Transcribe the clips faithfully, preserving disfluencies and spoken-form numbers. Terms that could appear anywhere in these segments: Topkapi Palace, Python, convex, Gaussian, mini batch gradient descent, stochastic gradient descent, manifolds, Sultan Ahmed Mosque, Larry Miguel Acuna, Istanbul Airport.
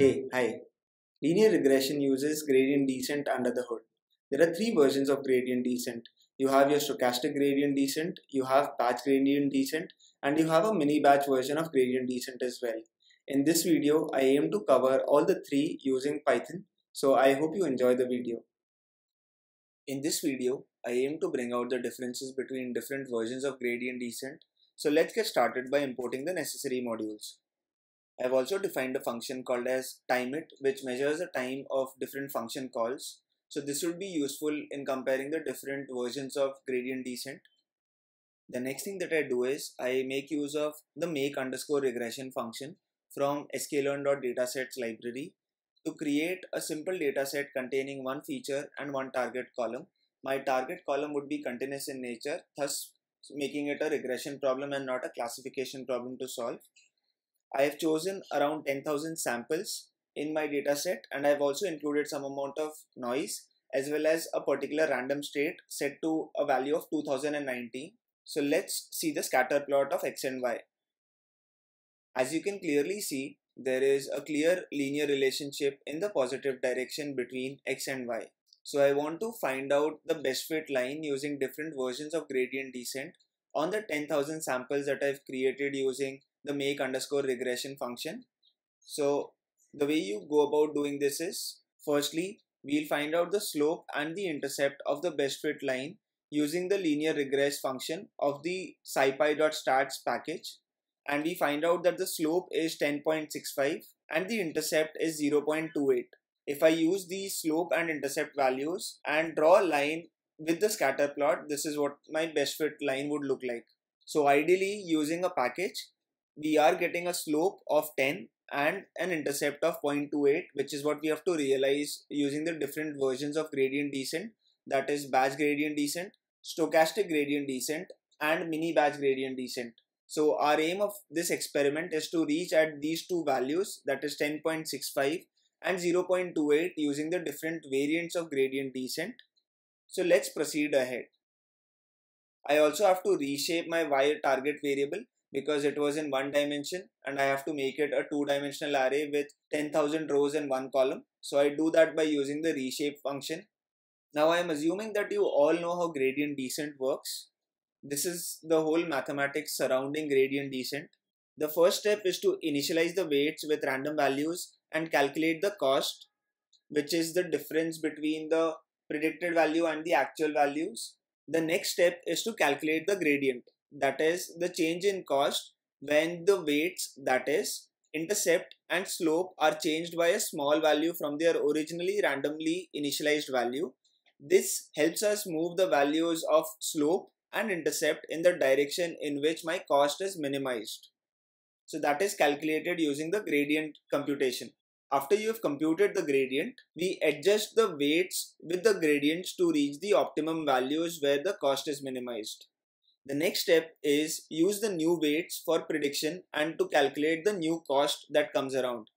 Hey, hi. Linear regression uses gradient descent under the hood. There are three versions of gradient descent. You have your stochastic gradient descent, you have batch gradient descent, and you have a mini batch version of gradient descent as well. In this video, I aim to cover all the three using Python, so I hope you enjoy the video. In this video, I aim to bring out the differences between different versions of gradient descent, so let's get started by importing the necessary modules. I have also defined a function called as timeIt, which measures the time of different function calls. So this would be useful in comparing the different versions of gradient descent. The next thing that I do is I make use of the make underscore regression function from sklearn.datasets library to create a simple dataset containing one feature and one target column. My target column would be continuous in nature, thus making it a regression problem and not a classification problem to solve. I have chosen around ten thousand samples in my dataset, and I've also included some amount of noise as well as a particular random state set to a value of two thousand nineteen. So let's see the scatter plot of X and Y. As you can clearly see, there is a clear linear relationship in the positive direction between X and Y. So I want to find out the best fit line using different versions of gradient descent on the ten thousand samples that I've created using the make underscore regression function. So the way you go about doing this is, firstly, we'll find out the slope and the intercept of the best fit line using the linear regress function of the scipy.stats package, and we find out that the slope is ten point six five and the intercept is zero point two eight. If I use the slope and intercept values and draw a line with the scatter plot, this is what my best fit line would look like. So ideally, using a package, we are getting a slope of ten and an intercept of zero point two eight, which is what we have to realize using the different versions of gradient descent, that is batch gradient descent, stochastic gradient descent, and mini batch gradient descent. So our aim of this experiment is to reach at these two values, that is ten point six five and zero point two eight, using the different variants of gradient descent. So let's proceed ahead. I also have to reshape my Y target variable, because it was in one dimension and I have to make it a two dimensional array with ten thousand rows and one column. So I do that by using the reshape function. Now I am assuming that you all know how gradient descent works. This is the whole mathematics surrounding gradient descent. The first step is to initialize the weights with random values and calculate the cost, which is the difference between the predicted value and the actual values. The next step is to calculate the gradient, that is the change in cost when the weights, that is intercept and slope, are changed by a small value from their originally randomly initialized value. This helps us move the values of slope and intercept in the direction in which my cost is minimized. So that is calculated using the gradient computation. After you have computed the gradient, we adjust the weights with the gradients to reach the optimum values where the cost is minimized. The next step is use the new weights for prediction and to calculate the new cost that comes around.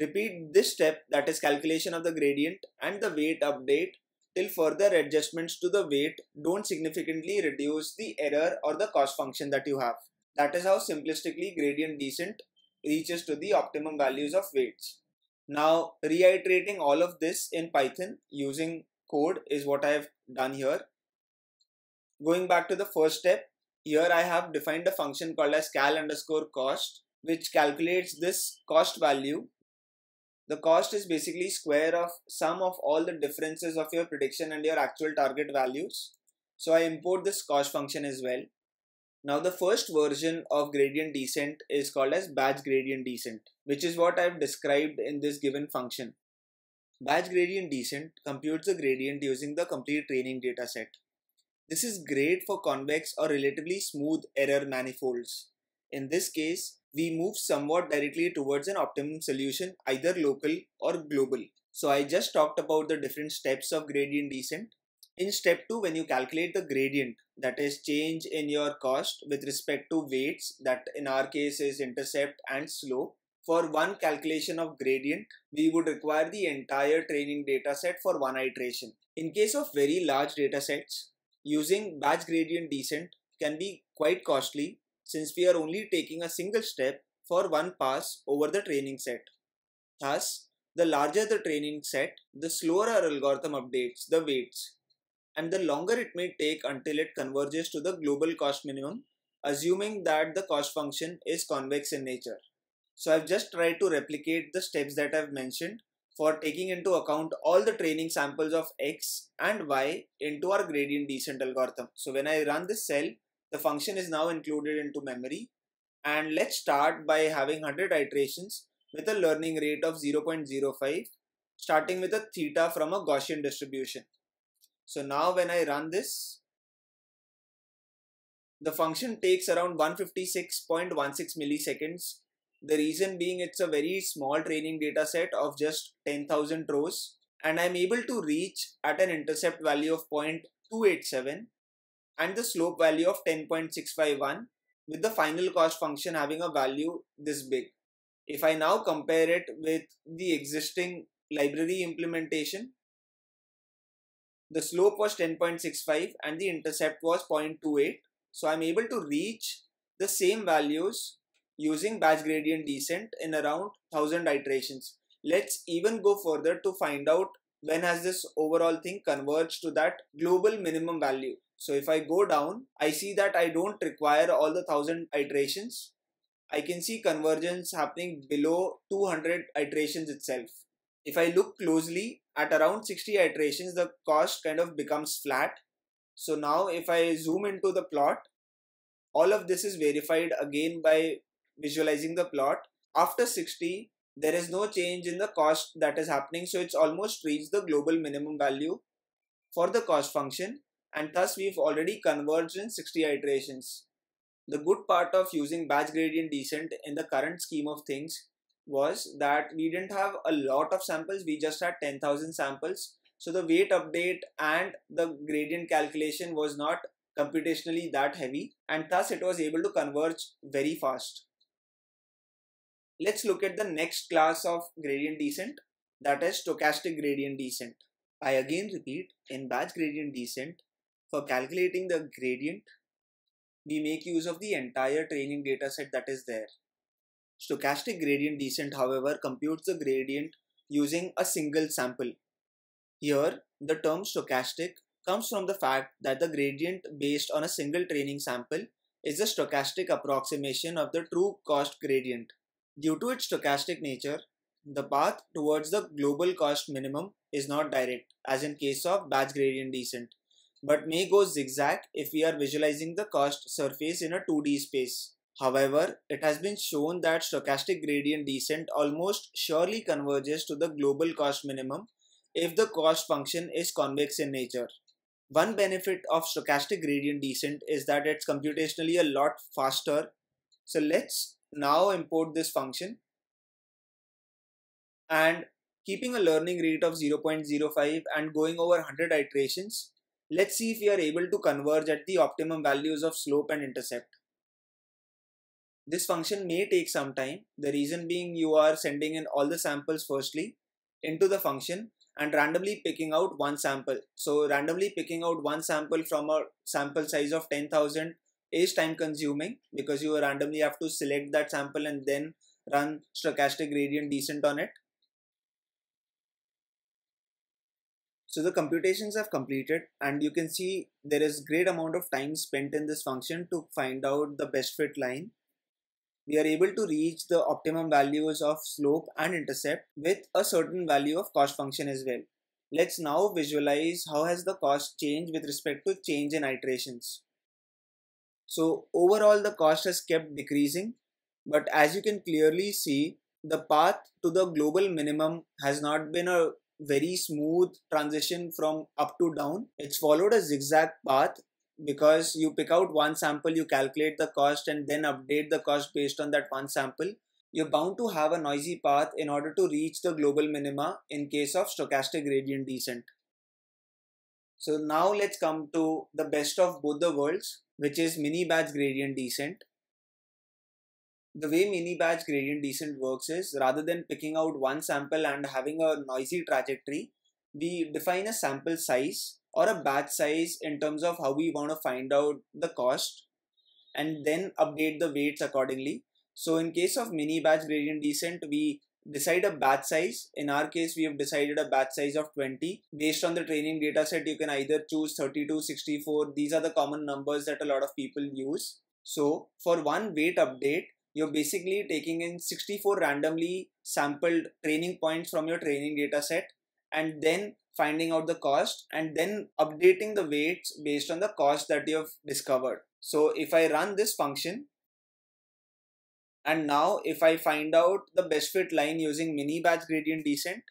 Repeat this step, that is calculation of the gradient and the weight update, till further adjustments to the weight don't significantly reduce the error or the cost function that you have. That is how simplistically gradient descent reaches to the optimum values of weights. Now, reiterating all of this in Python using code is what I have done here. Going back to the first step, here I have defined a function called as cal underscore cost, which calculates this cost value. The cost is basically square of sum of all the differences of your prediction and your actual target values. So I import this cost function as well. Now the first version of gradient descent is called as batch gradient descent, which is what I have described in this given function. Batch gradient descent computes the gradient using the complete training dataset. This is great for convex or relatively smooth error manifolds. In this case, we move somewhat directly towards an optimum solution, either local or global. So I just talked about the different steps of gradient descent. In step two, when you calculate the gradient, that is change in your cost with respect to weights, that in our case is intercept and slope, for one calculation of gradient, we would require the entire training dataset for one iteration. In case of very large datasets, using batch gradient descent can be quite costly, since we are only taking a single step for one pass over the training set. Thus, the larger the training set, the slower our algorithm updates the weights, and the longer it may take until it converges to the global cost minimum, assuming that the cost function is convex in nature. So I've just tried to replicate the steps that I've mentioned for taking into account all the training samples of X and Y into our gradient descent algorithm. So when I run this cell, the function is now included into memory. And let's start by having one hundred iterations with a learning rate of zero point zero five, starting with a theta from a Gaussian distribution. So now when I run this, the function takes around one hundred fifty-six point one six milliseconds. The reason being it's a very small training data set of just ten thousand rows, and I'm able to reach at an intercept value of zero point two eight seven and the slope value of ten point six five one, with the final cost function having a value this big. If I now compare it with the existing library implementation, the slope was ten point six five and the intercept was zero point two eight, so I'm able to reach the same values using batch gradient descent in around one thousand iterations. Let's even go further to find out when has this overall thing converged to that global minimum value. So if I go down, I see that I don't require all the one thousand iterations. I can see convergence happening below two hundred iterations itself. If I look closely, at around sixty iterations, the cost kind of becomes flat. So now if I zoom into the plot, all of this is verified again by visualizing the plot. After sixty, there is no change in the cost that is happening, so it's almost reached the global minimum value for the cost function, and thus we've already converged in sixty iterations. The good part of using batch gradient descent in the current scheme of things was that we didn't have a lot of samples, we just had ten thousand samples, so the weight update and the gradient calculation was not computationally that heavy, and thus it was able to converge very fast. Let's look at the next class of gradient descent, that is stochastic gradient descent. I again repeat, in batch gradient descent, for calculating the gradient, we make use of the entire training dataset that is there. Stochastic gradient descent, however, computes the gradient using a single sample. Here, the term stochastic comes from the fact that the gradient based on a single training sample is a stochastic approximation of the true cost gradient. Due to its stochastic nature, the path towards the global cost minimum is not direct, as in case of batch gradient descent, but may go zigzag if we are visualizing the cost surface in a two D space. However, it has been shown that stochastic gradient descent almost surely converges to the global cost minimum if the cost function is convex in nature. One benefit of stochastic gradient descent is that it's computationally a lot faster. So let's now import this function, and keeping a learning rate of zero point zero five and going over one hundred iterations, let's see if we are able to converge at the optimum values of slope and intercept. This function may take some time, the reason being you are sending in all the samples firstly into the function and randomly picking out one sample. So randomly picking out one sample from a sample size of ten thousand is time consuming, because you randomly have to select that sample and then run stochastic gradient descent on it. So the computations have completed, and you can see there is great amount of time spent in this function to find out the best fit line. We are able to reach the optimum values of slope and intercept with a certain value of cost function as well. Let's now visualize how has the cost changed with respect to change in iterations. So overall the cost has kept decreasing, but as you can clearly see, the path to the global minimum has not been a very smooth transition from up to down. It's followed a zigzag path, because you pick out one sample, you calculate the cost and then update the cost based on that one sample. You're bound to have a noisy path in order to reach the global minima in case of stochastic gradient descent. So now let's come to the best of both the worlds, which is mini batch gradient descent. The way mini batch gradient descent works is, rather than picking out one sample and having a noisy trajectory, we define a sample size or a batch size in terms of how we want to find out the cost and then update the weights accordingly. So in case of mini batch gradient descent, we decide a batch size. In our case, we have decided a batch size of twenty. Based on the training data set, you can either choose thirty-two, sixty-four. These are the common numbers that a lot of people use. So for one weight update, you're basically taking in sixty-four randomly sampled training points from your training data set and then finding out the cost and then updating the weights based on the cost that you have discovered. So if I run this function, and now if I find out the best fit line using mini batch gradient descent,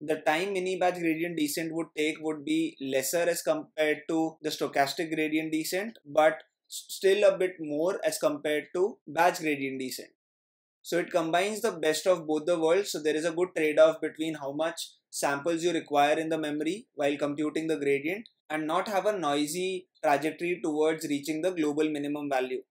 the time mini batch gradient descent would take would be lesser as compared to the stochastic gradient descent, but still a bit more as compared to batch gradient descent. So it combines the best of both the worlds. So there is a good trade-off between how much samples you require in the memory while computing the gradient and not have a noisy trajectory towards reaching the global minimum value.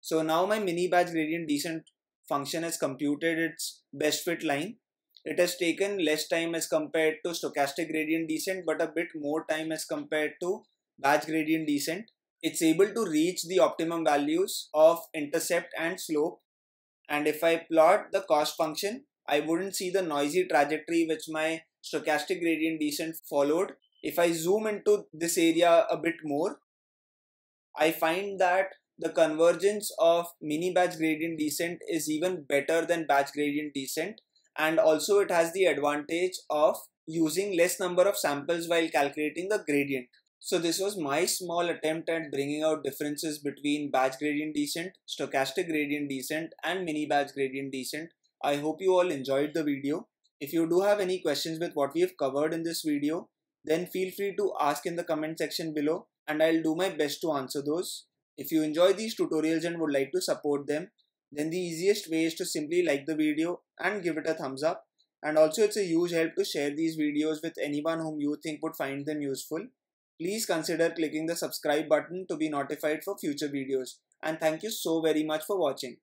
So now my mini batch gradient descent function has computed its best fit line. It has taken less time as compared to stochastic gradient descent, but a bit more time as compared to batch gradient descent. It's able to reach the optimum values of intercept and slope. And if I plot the cost function, I wouldn't see the noisy trajectory which my stochastic gradient descent followed. If I zoom into this area a bit more, I find that the convergence of mini batch gradient descent is even better than batch gradient descent, and also it has the advantage of using less number of samples while calculating the gradient. So this was my small attempt at bringing out differences between batch gradient descent, stochastic gradient descent and mini batch gradient descent. I hope you all enjoyed the video. If you do have any questions with what we have covered in this video, then feel free to ask in the comment section below and I'll do my best to answer those. If you enjoy these tutorials and would like to support them, then the easiest way is to simply like the video and give it a thumbs up. And also it's a huge help to share these videos with anyone whom you think would find them useful. Please consider clicking the subscribe button to be notified for future videos. And thank you so very much for watching.